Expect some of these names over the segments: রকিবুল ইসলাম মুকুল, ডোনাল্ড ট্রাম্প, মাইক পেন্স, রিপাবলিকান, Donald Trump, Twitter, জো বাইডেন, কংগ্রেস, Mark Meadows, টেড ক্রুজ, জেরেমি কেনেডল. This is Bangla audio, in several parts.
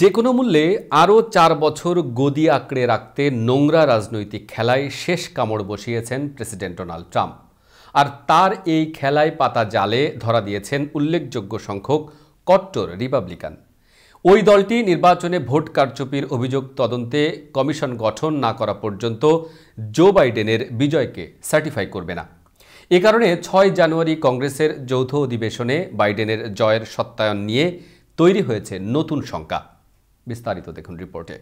जेकोनो मूल्ये आरो 4 বছর गदी आंकड़े रखते नोंगरा राजनैतिक खेलाय शेष कामड़ बसिएছেন प्रेसिडेंट डोनाल्ड ट्राम्प और तार ए खेलाय पाता जाले धरा दिएছেন उल्लेखयोग्य संख्यक कट्टर रिपाबलिकान ওই দলটি নির্বাচনে ভোট কারচুপির অভিযোগ তদন্তে কমিশন গঠন না করা পর্যন্ত জো বাইডেনের বিজয়কে সার্টিফাই করবে না। এই কারণে ৬ জানুয়ারি কংগ্রেসের যৌথ অধিবেশনে বাইডেনের জয়ের সত্যায়ন নিয়ে তৈরি হয়েছে নতুন শঙ্কা। বিস্তারিত দেখুন রিপোর্টে।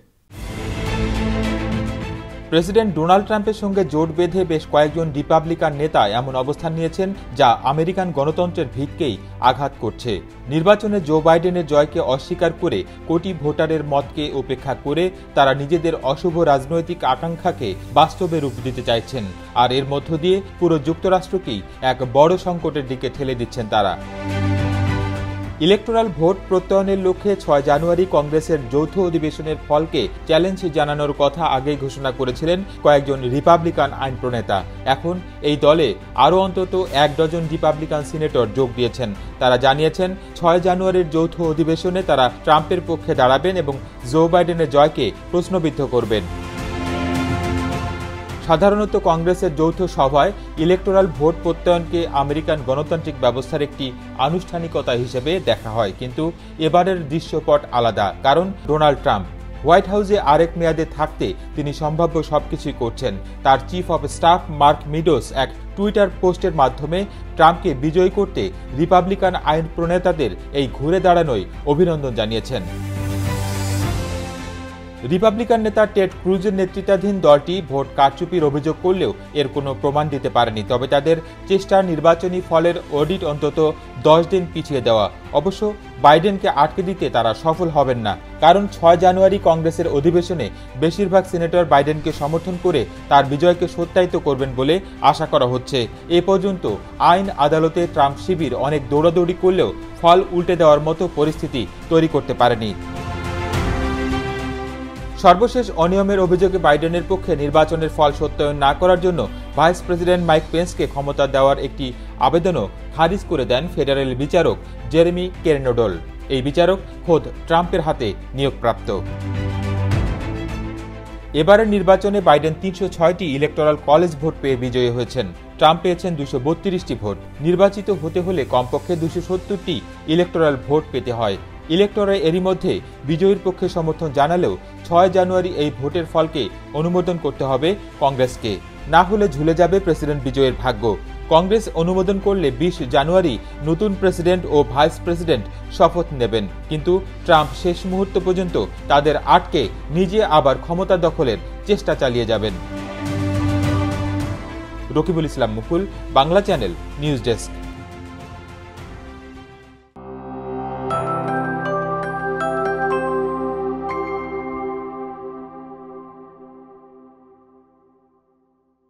প্রেসিডেন্ট ডোনাল্ড ট্রাম্পের সঙ্গে জোট বেঁধে বেশ কয়েকজন রিপাবলিকান নেতা এমন অবস্থান নিয়েছেন যা আমেরিকান গণতন্ত্রের ভিতকেই আঘাত করছে। নির্বাচনে জো বাইডেনের জয়কে অস্বীকার করে কোটি ভোটারের মতকে উপেক্ষা করে তারা নিজেদের অশুভ রাজনৈতিক আকাঙ্ক্ষাকে বাস্তবে রূপ দিতে চাইছেন, আর এর মধ্য দিয়ে পুরো যুক্তরাষ্ট্রকেই এক বড় সংকটের দিকে ঠেলে দিচ্ছেন তারা। ইলেকটোরাল ভোট প্রত্যয়নের লক্ষ্যে ৬ জানুয়ারি কংগ্রেসের যৌথ অধিবেশনের ফলকে চ্যালেঞ্জ জানানোর কথা আগেই ঘোষণা করেছিলেন কয়েকজন রিপাবলিকান আইন প্রণেতা। এখন এই দলে আরও অন্তত ১ ডজন রিপাবলিকান সিনেটর যোগ দিয়েছেন। তারা জানিয়েছেন ৬ জানুয়ারির যৌথ অধিবেশনে তারা ট্রাম্পের পক্ষে দাঁড়াবেন এবং জো বাইডেনের জয়কে প্রশ্নবিদ্ধ করবেন। সাধারণত কংগ্রেসের যৌথ সভায় ইলেকটোরাল ভোট প্রত্যয়নকে আমেরিকান গণতান্ত্রিক ব্যবস্থার একটি আনুষ্ঠানিকতা হিসেবে দেখা হয়, কিন্তু এবারের দৃশ্যপট আলাদা, কারণ ডোনাল্ড ট্রাম্প হোয়াইট হাউসে আরেক মেয়াদে থাকতে তিনি সম্ভাব্য সবকিছুই করছেন। তার chief of staff Mark Meadows এক টুইটার পোস্টের মাধ্যমে ট্রাম্পকে বিজয়ী করতে রিপাবলিকান আইন প্রণেতাদের এই ঘুরে দাঁড়ানোই অভিনন্দন জানিয়েছেন। রিপাবলিকান নেতা টেড ক্রুজের নেতৃত্বাধীন দলটি ভোট কারচুপির অভিযোগ করলেও এর কোনো প্রমাণ দিতে পারেনি, তবে তাদের চেষ্টা নির্বাচনী ফলের অডিট অন্তত 10 দিন পিছিয়ে দেওয়া। অবশ্য বাইডেনকে আটকে দিতে তারা সফল হবেন না, কারণ ৬ জানুয়ারি কংগ্রেসের অধিবেশনে বেশিরভাগ সিনেটর বাইডেনকে সমর্থন করে তার বিজয়কে সত্যায়িত করবেন বলে আশা করা হচ্ছে। এ পর্যন্ত আইন আদালতে ট্রাম্প শিবির অনেক দৌড়াদৌড়ি করলেও ফল উল্টে দেওয়ার মতো পরিস্থিতি তৈরি করতে পারেনি। সর্বশেষ অনিয়মের অভিযোগে বাইডেনের পক্ষে নির্বাচনের ফল সত্যায়ন না করার জন্য ভাইস প্রেসিডেন্ট মাইক পেন্সকে ক্ষমতা দেওয়ার একটি আবেদনও খারিজ করে দেন ফেডারেল বিচারক জেরেমি কেনেডল। এই বিচারক খোদ ট্রাম্পের হাতে নিয়োগপ্রাপ্ত। এবারের নির্বাচনে বাইডেন ৩০৬টি ইলেকটোরাল কলেজ ভোট পেয়ে বিজয়ী হয়েছেন। ট্রাম্প পেয়েছেন ২৩২টি ভোট। নির্বাচিত হতে হলে কমপক্ষে ২৭০টি ইলেকটোরাল ভোট পেতে হয়। ইলেকটরে এরই মধ্যে বিজয়ীর পক্ষে সমর্থন জানালেও ৬ জানুয়ারি এই ভোটের ফলকে অনুমোদন করতে হবে কংগ্রেসকে, না হলে ঝুলে যাবে প্রেসিডেন্ট বিজয়ের ভাগ্য। কংগ্রেস অনুমোদন করলে ২০ জানুয়ারি নতুন প্রেসিডেন্ট ও ভাইস প্রেসিডেন্ট শপথ নেবেন, কিন্তু ট্রাম্প শেষ মুহূর্ত পর্যন্ত তাদের আটকে নিজে আবার ক্ষমতা দখলের চেষ্টা চালিয়ে যাবেন। রকিবুল ইসলাম মুকুল, Bangla channel, news desk.